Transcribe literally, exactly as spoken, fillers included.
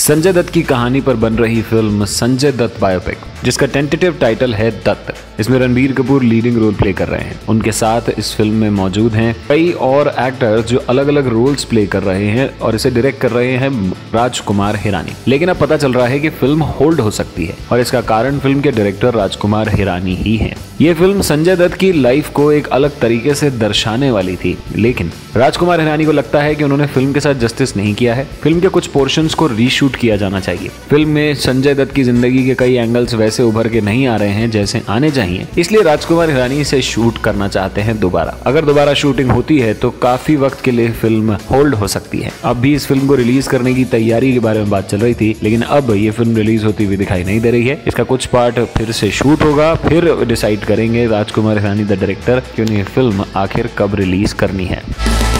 संजय दत्त की कहानी पर बन रही फिल्म संजय दत्त बायोपिक, जिसका टेंटेटिव टाइटल है दत्त। इसमें Ranbir Kapoor leading role play कर रहे हैं। उनके साथ इस फिल्म में मौजूद हैं कई और एक्टर्स जो अलग अलग रोल्स प्ले कर रहे हैं और इसे डायरेक्ट कर रहे हैं राजकुमार हिरानी। लेकिन अब पता चल रहा है कि फिल्म होल्ड हो सकती है और इसका कारण फिल्म के डायरेक्टर राजकुमार हिरानी ही है। ये फिल्म संजय दत्त की लाइफ को एक अलग तरीके से दर्शाने वाली थी, लेकिन राजकुमार हिरानी को लगता है कि उन्होंने फिल्म के साथ जस्टिस नहीं किया है। फिल्म के कुछ पोर्शंस को रीशूट किया जाना चाहिए। फिल्म में संजय दत्त की जिंदगी के कई एंगल्स वैसे उभर के नहीं आ रहे हैं जैसे आने चाहिए, इसलिए राजकुमार हिरानी इसे शूट करना चाहते हैं दोबारा। अगर दोबारा शूटिंग होती है तो काफी वक्त के लिए फिल्म होल्ड हो सकती है। अब भी इस फिल्म को रिलीज करने की तैयारी के बारे में बात चल रही थी, लेकिन अब ये फिल्म रिलीज होती हुई दिखाई नहीं दे रही है। इसका कुछ पार्ट फिर से शूट होगा, फिर डिसाइड करेंगे राजकुमार हिरानी द डायरेक्टर कि उन्हें फिल्म आखिर कब रिलीज करनी है।